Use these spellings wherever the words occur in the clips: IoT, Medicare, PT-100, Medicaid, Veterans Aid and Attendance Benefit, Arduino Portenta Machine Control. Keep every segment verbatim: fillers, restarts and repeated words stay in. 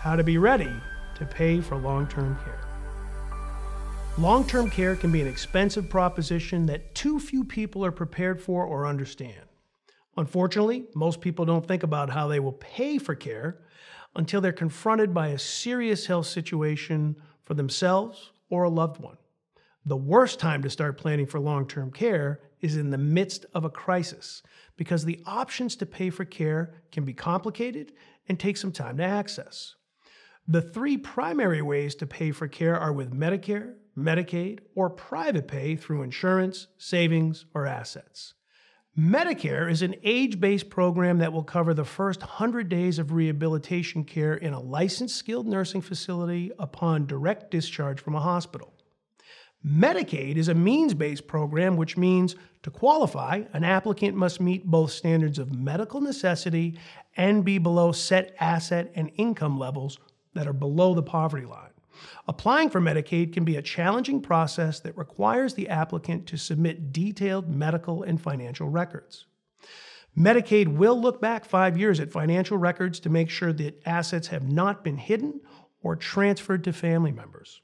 how to be ready to pay for long-term care. Long-term care can be an expensive proposition that too few people are prepared for or understand. Unfortunately, most people don't think about how they will pay for care until they're confronted by a serious health situation for themselves or a loved one. The worst time to start planning for long-term care is in the midst of a crisis, because the options to pay for care can be complicated and take some time to access. The three primary ways to pay for care are with Medicare, Medicaid, or private pay through insurance, savings, or assets. Medicare is an age-based program that will cover the first one hundred days of rehabilitation care in a licensed skilled nursing facility upon direct discharge from a hospital. Medicaid is a means-based program, which means to qualify, an applicant must meet both standards of medical necessity and be below set asset and income levels that are below the poverty line. Applying for Medicaid can be a challenging process that requires the applicant to submit detailed medical and financial records. Medicaid will look back five years at financial records to make sure that assets have not been hidden or transferred to family members.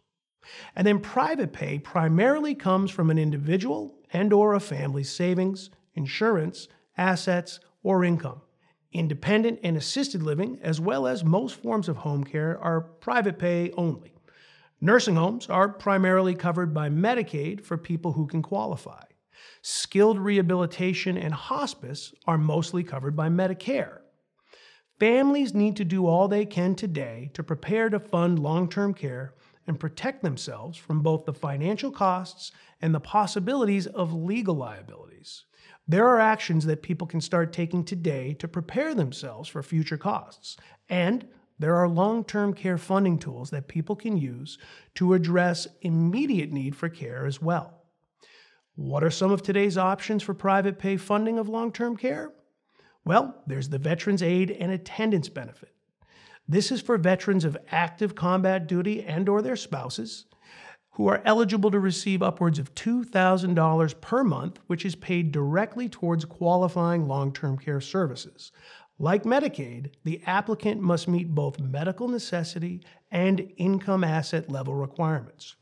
And then private pay primarily comes from an individual and or a family's savings, insurance, assets, or income. Independent and assisted living, as well as most forms of home care, are private pay only. Nursing homes are primarily covered by Medicaid for people who can qualify. Skilled rehabilitation and hospice are mostly covered by Medicare. Families need to do all they can today to prepare to fund long-term care and protect themselves from both the financial costs and the possibilities of legal liabilities. There are actions that people can start taking today to prepare themselves for future costs, and there are long-term care funding tools that people can use to address immediate need for care as well. What are some of today's options for private pay funding of long-term care? Well, there's the Veterans Aid and Attendance Benefit. This is for veterans of active combat duty and or their spouses who are eligible to receive upwards of two thousand dollars per month, which is paid directly towards qualifying long-term care services. Like Medicaid, the applicant must meet both medical necessity and income asset level requirements.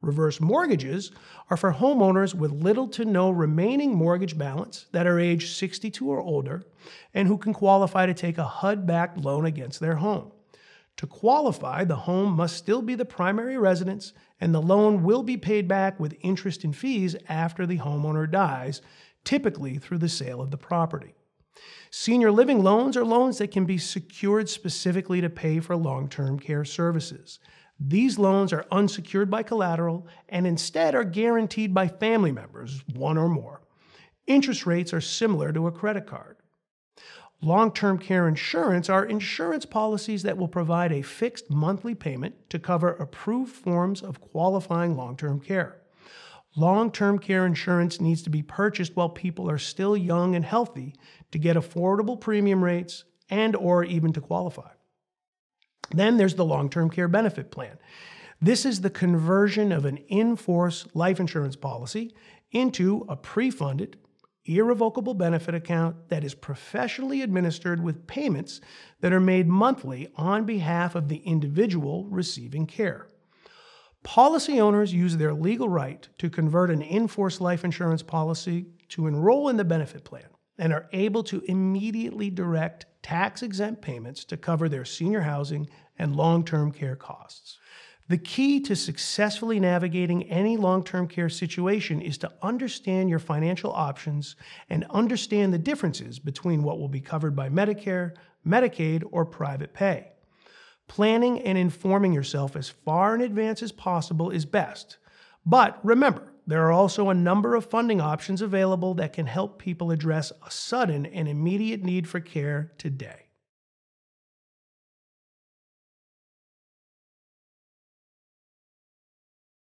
Reverse mortgages are for homeowners with little to no remaining mortgage balance that are age sixty-two or older and who can qualify to take a H U D-backed loan against their home. To qualify, the home must still be the primary residence, and the loan will be paid back with interest and fees after the homeowner dies, typically through the sale of the property. Senior living loans are loans that can be secured specifically to pay for long-term care services. These loans are unsecured by collateral and instead are guaranteed by family members, one or more. Interest rates are similar to a credit card. Long-term care insurance are insurance policies that will provide a fixed monthly payment to cover approved forms of qualifying long-term care. Long-term care insurance needs to be purchased while people are still young and healthy to get affordable premium rates and or even to qualify. Then there's the long-term care benefit plan. This is the conversion of an in-force life insurance policy into a pre-funded, irrevocable benefit account that is professionally administered with payments that are made monthly on behalf of the individual receiving care. Policy owners use their legal right to convert an in-force life insurance policy to enroll in the benefit plan and are able to immediately direct tax-exempt payments to cover their senior housing and long-term care costs. The key to successfully navigating any long-term care situation is to understand your financial options and understand the differences between what will be covered by Medicare, Medicaid, or private pay. Planning and informing yourself as far in advance as possible is best, but remember, there are also a number of funding options available that can help people address a sudden and immediate need for care today.